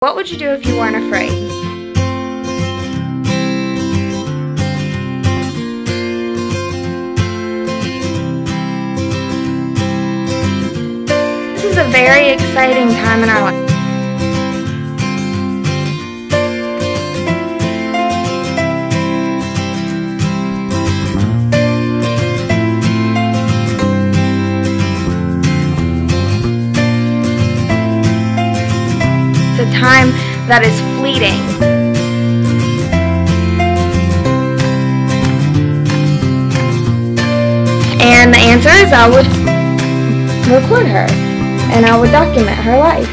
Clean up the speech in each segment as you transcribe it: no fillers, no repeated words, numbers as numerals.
What would you do if you weren't afraid? This is a very exciting time in our life. It's a time that is fleeting. And the answer is I would record her and I would document her life.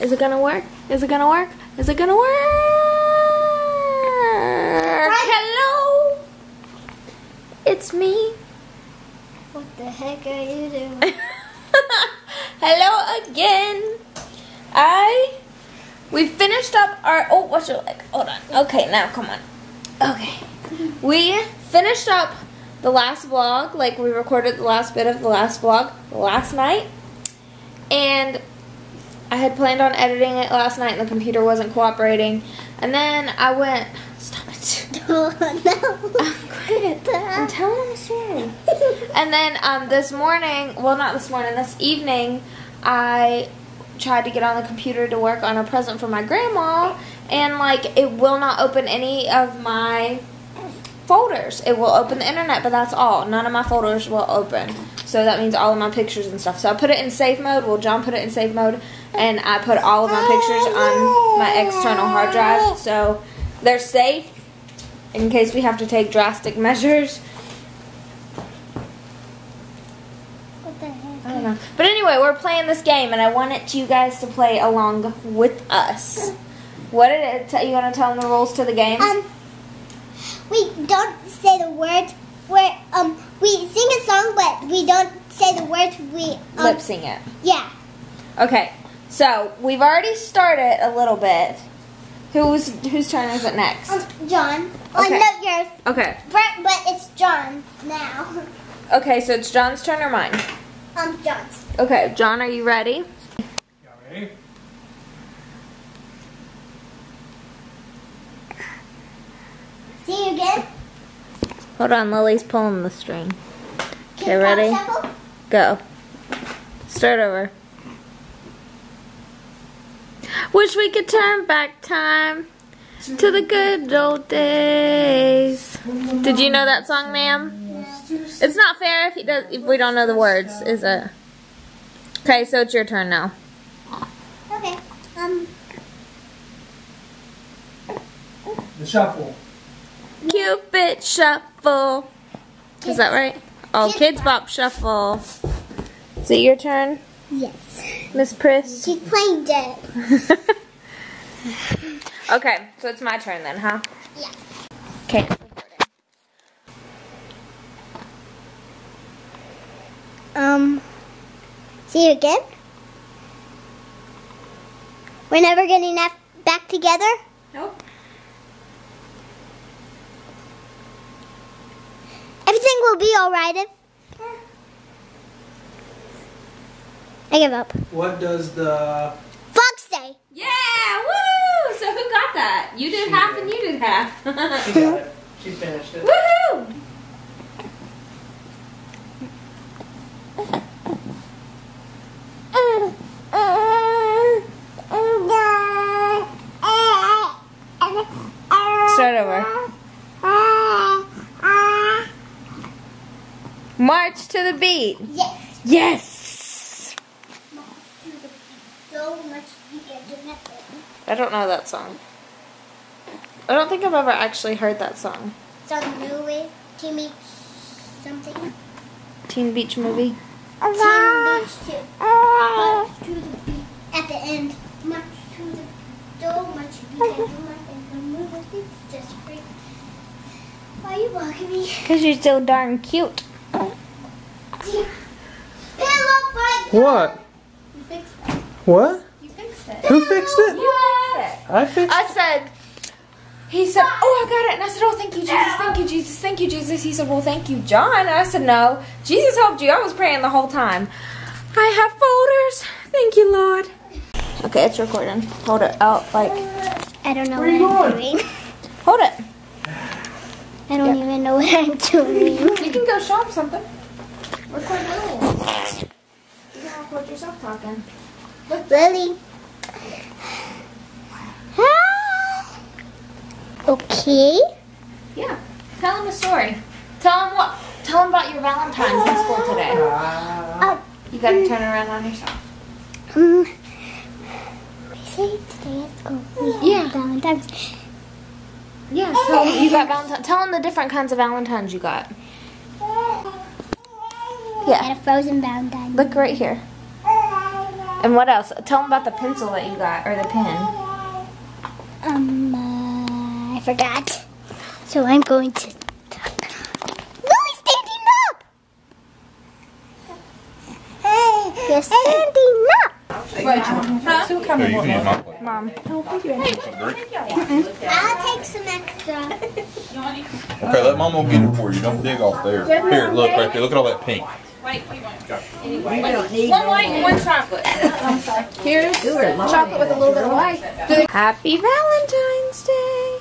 Is it gonna work? Is it gonna work? Is it gonna work? Is it gonna work? Hello! It's me. What the heck are you doing? Hello again. We finished up our what's your leg? Hold on. Okay, now come on. Okay. We finished up the last vlog, like we recorded the last bit of the last vlog last night. And I had planned on editing it last night and the computer wasn't cooperating. And then I went stop it. No. Quit. I'm telling him soon. And then this morning, well not this morning, this evening, I tried to get on the computer to work on a present for my grandma, and like it will not open any of my folders. It will open the internet, but that's all. None of my folders will open. So that means all of my pictures and stuff. So I put it in save mode. Well, John put it in save mode, and I put all of my pictures on my external hard drive. So they're safe in case we have to take drastic measures. I don't know. But anyway, we're playing this game, and I wanted you guys to play along with us. What did it? You want to tell them the rules to the game? We don't say the words. We sing a song, but we don't say the words. We lip sing it. Yeah. Okay. So we've already started a little bit. Whose turn is it next? John. Well, okay. No, yours. Okay. But it's John now. Okay, so it's John's turn or mine? John's. Okay, John, are you ready? Y'all ready? See you again? Hold on, Lily's pulling the string. Okay, ready? Go. Start over. Wish we could turn back time to the good old days. Did you know that song, ma'am? It's not fair if we don't know the words, is it? Okay, so it's your turn now. Okay. The shuffle. Cupid shuffle. Is that right? Oh, Kids Bop shuffle. Is it your turn? Yes. Miss Pris? She's playing dead. Okay, so it's my turn then, huh? Yeah. Okay. See you again? We're never getting back together? Nope. Everything will be alright if... Yeah. I give up. What does the... fox say? Yeah! Woo! So who got that? You did half and you did half. She got it. She finished it. Woohoo! Start over. March to the beat. Yes. Yes. March to the beat. So much you can do nothing. I don't know that song. I don't think I've ever actually heard that song. It's on the movie. Teen Beach something. Teen Beach movie. March to the beat. At the end. March to the beat. So much you can do nothing. Why are you walking me? Because you're so darn cute. What? You fixed it. What? You fixed it. Who fixed it? I fixed it. He said, oh, I got it. And I said, oh, thank you, Jesus. Thank you, Jesus. Thank you, Jesus. He said, well, thank you, John. And I said, no. Jesus helped you. I was praying the whole time. I have folders. Thank you, Lord. Okay, it's recording. Hold it out like... I don't know what I'm doing. Hold it. I don't even know what I'm doing. You can go shop something. We're quite little. You can record yourself talking. Look, Lily. Okay. Yeah. Tell him a story. Tell him what? Tell him about your Valentine's in school today. You gotta turn around on yourself. Today at school we had Valentine's. Yeah. Tell him you got Valentine's. Tell him the different kinds of Valentines you got. Yeah. I had a frozen Valentine. Look right here. And what else? Tell him about the pencil that you got or the pen. I forgot. So I'm going to... Lily's standing up! You're standing up! Huh? Coming. Mom. I'll take some extra. Okay, let Mom get it for you. Don't dig off there. Here, look right there. Look at all that pink. Wait, we want one white and one chocolate. Here's chocolate with a little bit of white. Happy Valentine's Day!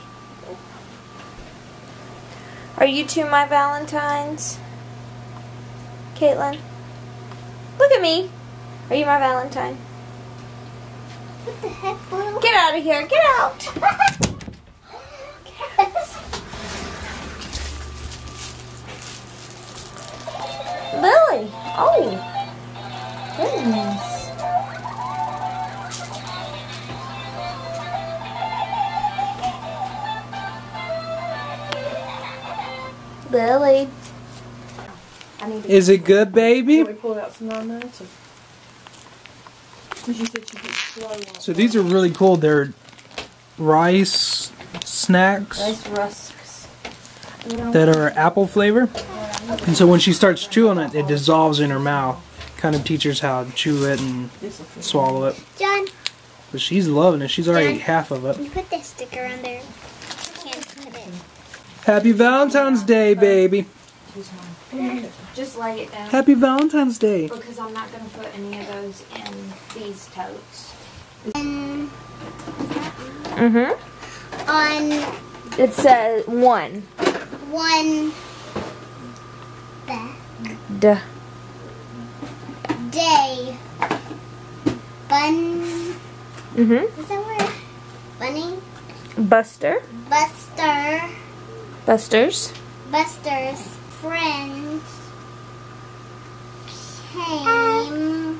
Are you two my Valentines? Caitlin? Look at me. Are you my Valentine? What the heck, Blue? Get out of here. Get out. Lily. Oh. Goodness. Lily. Is it good, baby? So these are really cool. They're rice snacks. Rice rusks. That are apple flavor. And so when she starts chewing it, it dissolves in her mouth. Kind of teaches how to chew it and swallow it. John. But she's loving it. She's already John, half of it. Can you put that sticker on there? I can't put it. Happy Valentine's Day, baby. Just lay it down. Happy Valentine's Day. Because I'm not going to put any of those in these totes. On... It says one. One... Back. Duh. Day. Bun... Is that word? Bunny? Buster. Buster. Busters. Busters. Friends came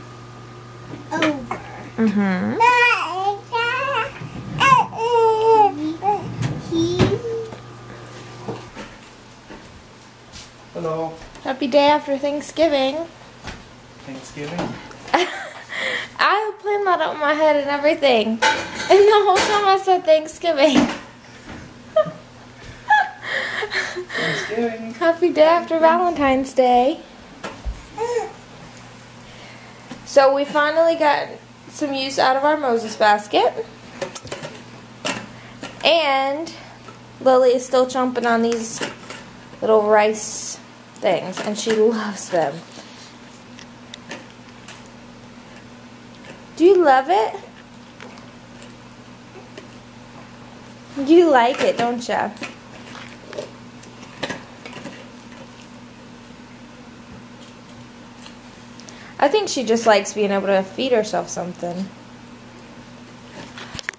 over. Hello. Happy day after Thanksgiving. Thanksgiving? I planned that up in my head and everything. And the whole time I said Thanksgiving. Happy day after Valentine's Day. So we finally got some use out of our Moses basket. And Lily is still chomping on these little rice things. And she loves them. Do you love it? You like it, don't you? I think she just likes being able to feed herself something.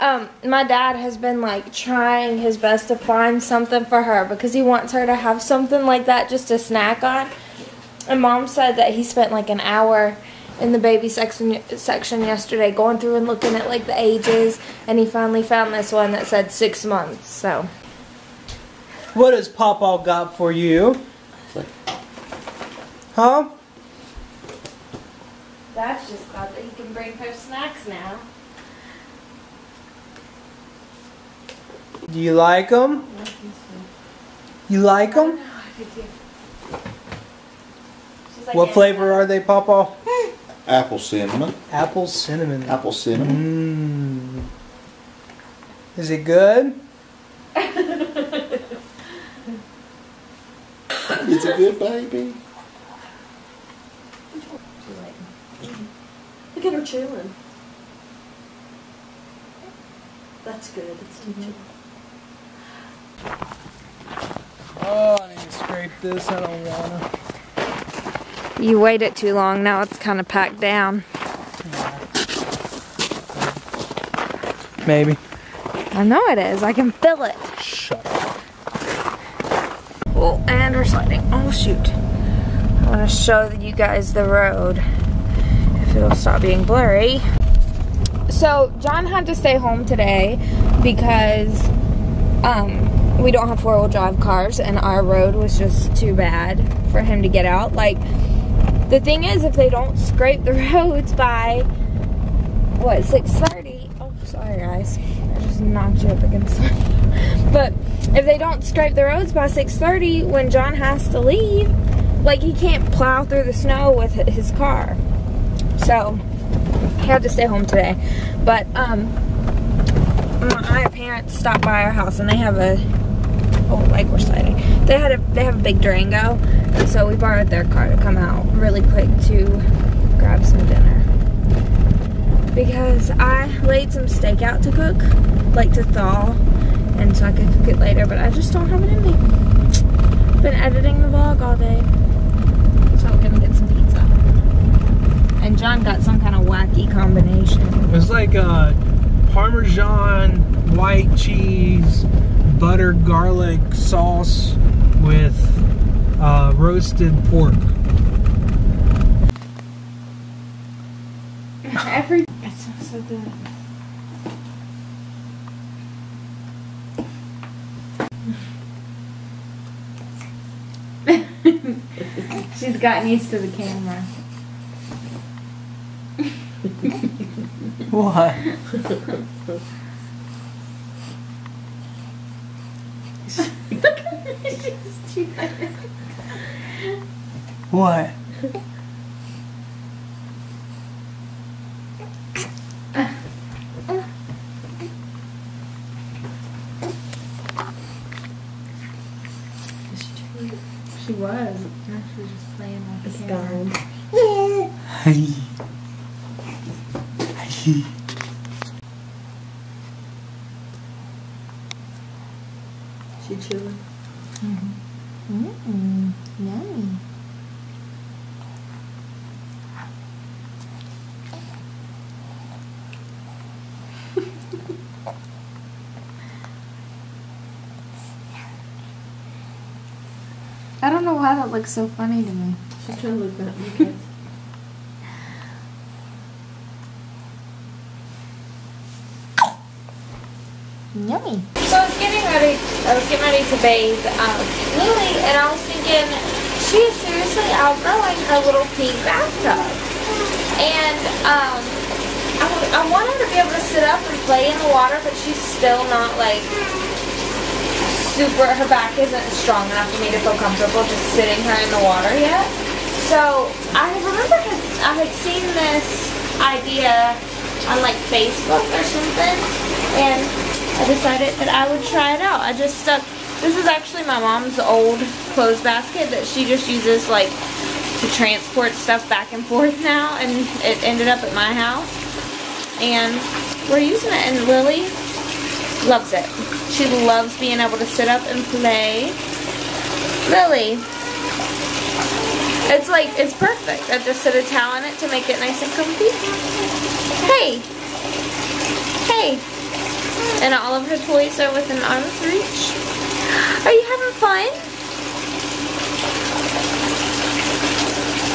My dad has been like trying his best to find something for her because he wants her to have something like that just to snack on. And Mom said that he spent like an hour in the baby section yesterday going through and looking at like the ages, and he finally found this one that said 6 months. So, what has Papa got for you? Huh? Dad's just glad that he can bring her snacks now. Do you like them? You like them? No, I do. Like, what flavor are they, Papa? Apple cinnamon. Apple cinnamon. Apple cinnamon. Mm. Is it good? Is it good, baby? Too late. Look at her chewing. That's good. It's teaching. Oh, I need to scrape this. I don't want to. You waited too long. Now it's kind of packed down. Maybe. I know it is. I can feel it. Shut up. Oh, and we're sliding. Oh, shoot. I want to show you guys the road. If it'll stop being blurry. So, John had to stay home today because we don't have four-wheel drive cars and our road was just too bad for him to get out. Like, the thing is, if they don't scrape the roads by, what, 6:30? Oh, sorry, guys. I just knocked you up against something. But if they don't scrape the roads by 6:30 when John has to leave, like, he can't plow through the snow with his car. So, he had to stay home today. But, my parents stopped by our house and they have a, oh, like we're sliding. They have a big Durango, and so we borrowed their car to come out really quick to grab some dinner. Because I laid some steak out to cook, like to thaw, and so I could cook it later, but I just don't have it in me. I've been editing the vlog all day, so I'm gonna get some pizza. And John got some kind of wacky combination. It was like a Parmesan, white cheese, butter, garlic sauce with roasted pork. It smells so good. She's gotten used to the camera. What? What? She was. She was just playing like a stone. Hey. Hey. She chewing. Mm-hmm. Mm-mm. Yummy. I don't know why that looks so funny to me. She could look at me. Yummy. So I was getting ready to bathe Lily, and I was thinking, she is seriously outgrowing her little pink bathtub. And I want her to be able to sit up and play in the water, but she's still not like super, her back isn't strong enough for me to feel comfortable just sitting her in the water yet. So I remember I had seen this idea on like Facebook or something, and I decided that I would try it out. I just stuck, this is actually my mom's old clothes basket that she just uses like to transport stuff back and forth now, and it ended up at my house. And we're using it, and Lily loves it. She loves being able to sit up and play. Lily, it's like, it's perfect. I just set a towel in it to make it nice and comfy. Hey, hey. And all of her toys are within arm's reach. Are you having fun?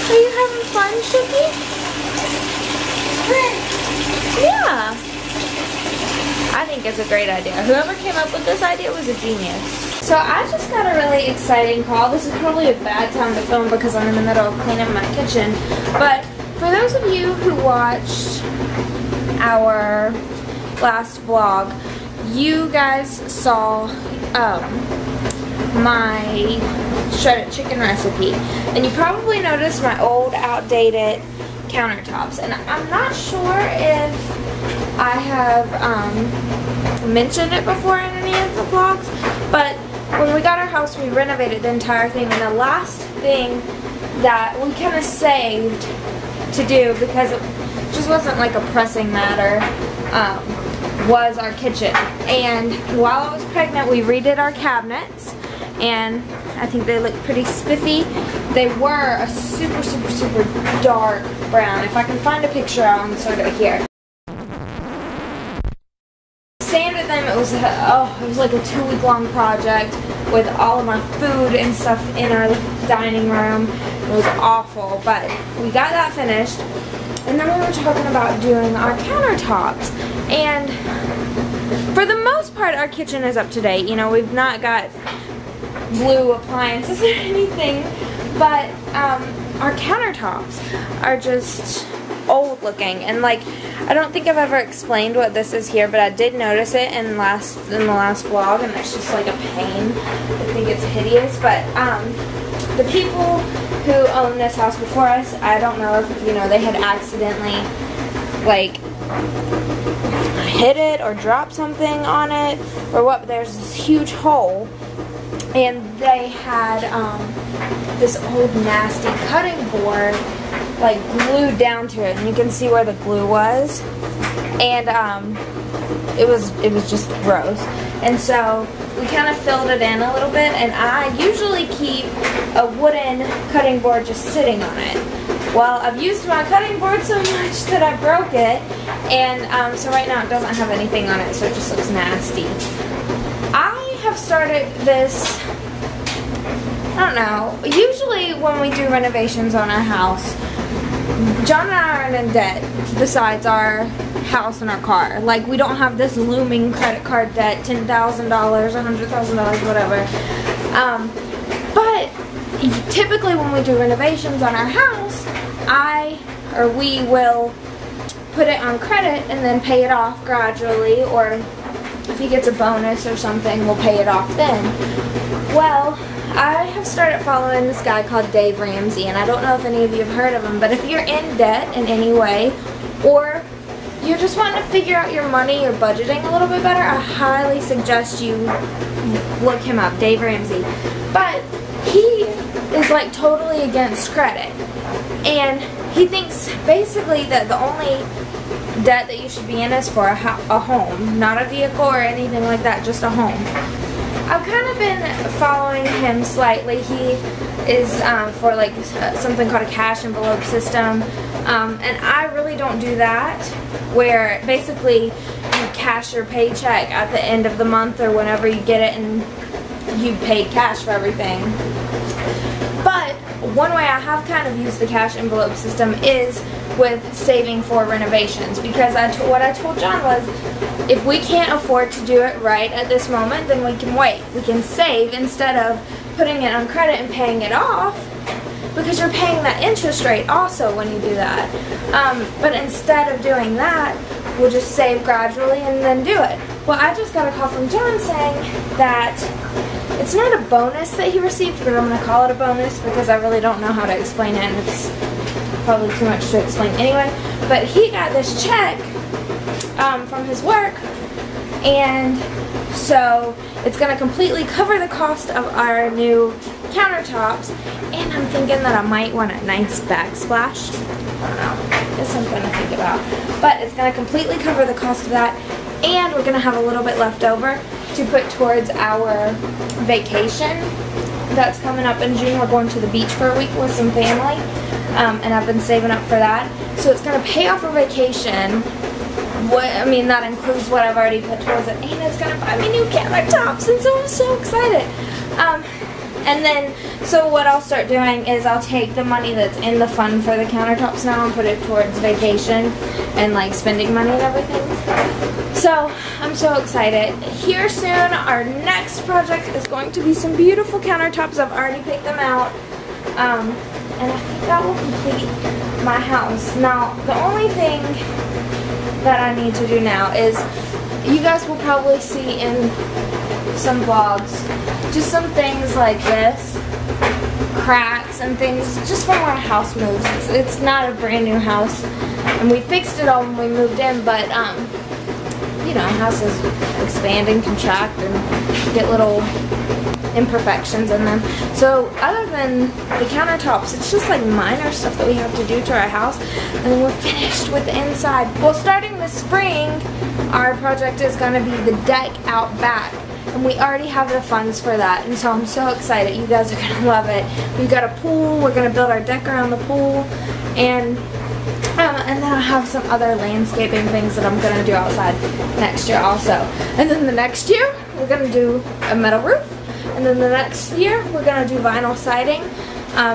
Are you having fun, Shookie? Yeah. I think it's a great idea. Whoever came up with this idea was a genius. So I just got a really exciting call. This is probably a bad time to film because I'm in the middle of cleaning my kitchen. But for those of you who watched our last vlog, you guys saw my shredded chicken recipe. And you probably noticed my old outdated countertops. And I'm not sure if I have mentioned it before in any of the vlogs, but when we got our house, we renovated the entire thing, and the last thing that we kind of saved to do, because it just this wasn't like a pressing matter, was our kitchen. And while I was pregnant, we redid our cabinets, and I think they look pretty spiffy. They were a super, super, super dark brown. If I can find a picture, I'll insert it here. Sanded them, it was a, it was like a 2-week-long project with all of my food and stuff in our dining room. It was awful, but we got that finished. And then we were talking about doing our countertops, and for the most part, our kitchen is up to date. You know, we've not got blue appliances or anything, but our countertops are just old looking, and like, I don't think I've ever explained what this is here, but I did notice it in the last vlog, and it's just like a pain. I think it's hideous, but the people who owned this house before us, I don't know if, you know, they had accidentally like hit it or dropped something on it or what, but there's this huge hole. And they had this old nasty cutting board like glued down to it, and you can see where the glue was. And it was just gross. And so we kind of filled it in a little bit, and I usually keep a wooden cutting board just sitting on it. Well, I've used my cutting board so much that I broke it, and so right now it doesn't have anything on it, so it just looks nasty. I've started this, I don't know, usually when we do renovations on our house, John and I aren't in debt besides our house and our car. Like, we don't have this looming credit card debt, $10,000, $100,000, whatever. But typically when we do renovations on our house, we will put it on credit and then pay it off gradually, or if he gets a bonus or something, we'll pay it off then. Well, I have started following this guy called Dave Ramsey, and I don't know if any of you have heard of him, but if you're in debt in any way, or you're just wanting to figure out your money or budgeting a little bit better, I highly suggest you look him up, Dave Ramsey. But he is like totally against credit, and he thinks basically that the only debt that you should be in is for a home, not a vehicle or anything like that, just a home. I've kind of been following him slightly. He is for like something called a cash envelope system, and I really don't do that, where basically you cash your paycheck at the end of the month or whenever you get it, and you pay cash for everything. But one way I have kind of used the cash envelope system is with saving for renovations, because what I told John was, if we can't afford to do it right at this moment, then we can wait. We can save instead of putting it on credit and paying it off, because you're paying that interest rate also when you do that. But instead of doing that, we'll just save gradually and then do it. Well, I just got a call from John saying that it's not a bonus that he received, but I'm going to call it a bonus because I really don't know how to explain it, and it's probably too much to explain anyway. But he got this check from his work, and so it's going to completely cover the cost of our new countertops, and I'm thinking that I might want a nice backsplash. I don't know. It's something to think about. But it's going to completely cover the cost of that, and we're going to have a little bit left over to put towards our vacation that's coming up in June. We're going to the beach for a week with some family, and I've been saving up for that. So it's going to pay off our vacation. I mean, that includes what I've already put towards it, and it's going to buy me new countertops, and so I'm so excited. And then, so what I'll start doing is I'll take the money that's in the fund for the countertops now and put it towards vacation and like spending money and everything. So, I'm so excited. Here soon, our next project is going to be some beautiful countertops. I've already picked them out. And I think that will complete my house. Now, the only thing that I need to do now is, you guys will probably see in some vlogs just some things like this, cracks and things just from our house moves. It's not a brand new house, and we fixed it all when we moved in, but you know, houses expand and contract and get little imperfections in them. So other than the countertops, it's just like minor stuff that we have to do to our house, and then we're finished with the inside. Well, starting this spring, our project is going to be the deck out back, and we already have the funds for that, and so I'm so excited. You guys are going to love it. We've got a pool. We're going to build our deck around the pool, and then I'll have some other landscaping things that I'm going to do outside next year also. And then the next year, we're going to do a metal roof. And then the next year, we're going to do vinyl siding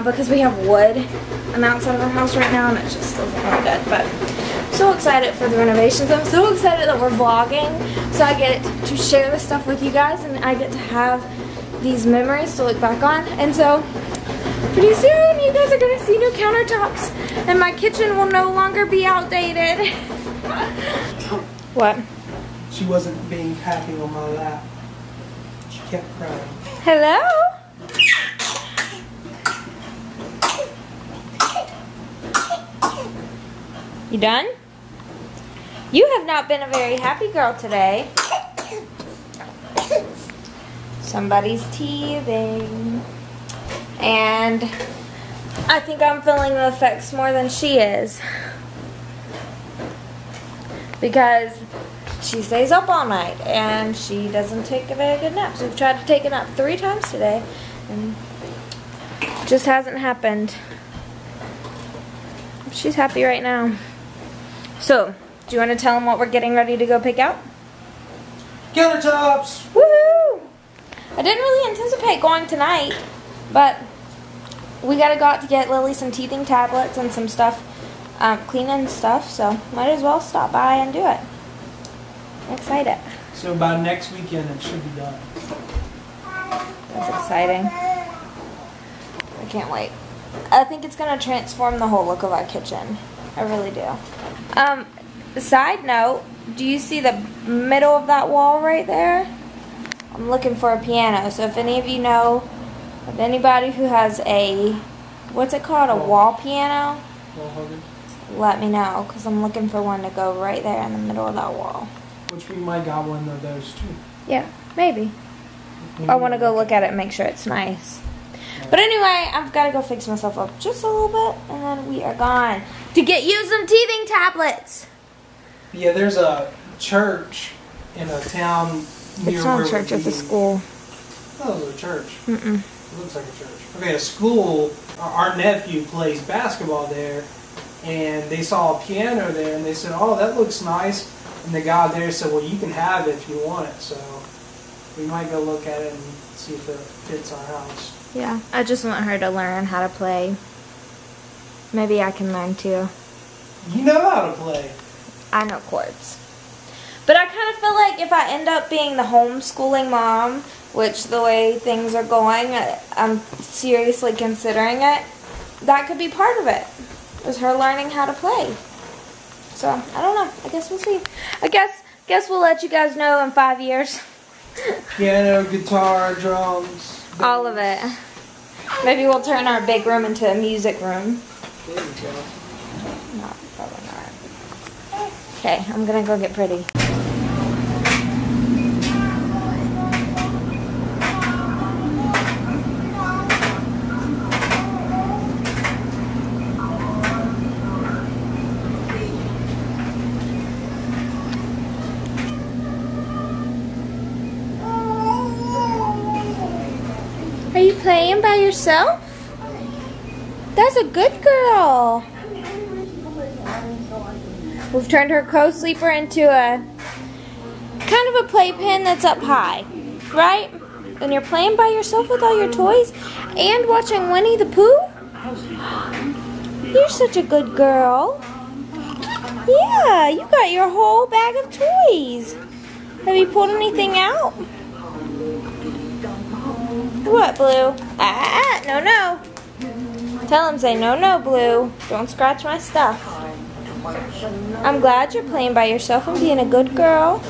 because we have wood on the outside of our house right now, and it just doesn't look good. But I'm so excited for the renovations. I'm so excited that we're vlogging, so I get to share this stuff with you guys, and I get to have these memories to look back on. And so pretty soon, you guys are going to see new countertops, and my kitchen will no longer be outdated. What? She wasn't being happy on my lap. She kept crying. Hello? You done? You have not been a very happy girl today. Somebody's teething. And I think I'm feeling the effects more than she is, because she stays up all night and she doesn't take a very good nap. So we've tried to take a nap 3 times today and it just hasn't happened. She's happy right now. So, do you want to tell them what we're getting ready to go pick out? Countertops! Woohoo! I didn't really anticipate going tonight, but we gotta go out to get Lily some teething tablets and some stuff, cleaning stuff, so might as well stop by and do it. I'm excited. So by next weekend it should be done. That's exciting. I can't wait. I think it's gonna transform the whole look of our kitchen. I really do. Side note, do you see the middle of that wall right there? I'm looking for a piano, so if any of you know of anybody who has a, what's it called, a wall piano, let me know, because I'm looking for one to go right there in the middle of that wall. Which we might got one of those too. Yeah, maybe. I want to go look at it and make sure it's nice. But anyway, I've got to go fix myself up just a little bit, and then we are gone to get you some teething tablets. Yeah, there's a church in a town near. It's not a church, it's a school. Oh, it was a church. Mm-mm. It looks like a church. Okay, a school. Our nephew plays basketball there, and they saw a piano there, and they said, oh, that looks nice. And the guy there said, well, you can have it if you want it. So we might go look at it and see if it fits our house. Yeah, I just want her to learn how to play. Maybe I can learn too. You know how to play. I know chords. But I kind of feel like if I end up being the homeschooling mom, which the way things are going, I'm seriously considering it, that could be part of it, is her learning how to play. So, I don't know. I guess we'll see. I guess we'll let you guys know in 5 years. Piano, guitar, drums. All of it. Maybe we'll turn our big room into a music room. There you go. No, probably not. Okay, I'm gonna go get pretty. Are you playing by yourself? That's a good girl. We've turned her co-sleeper into a kind of a playpen that's up high, right? And you're playing by yourself with all your toys and watching Winnie the Pooh? You're such a good girl. Yeah, you got your whole bag of toys. Have you pulled anything out? What, Blue? Ah, no, no. Tell him, say, no, no, Blue. Don't scratch my stuff. I'm glad you're playing by yourself and being a good girl.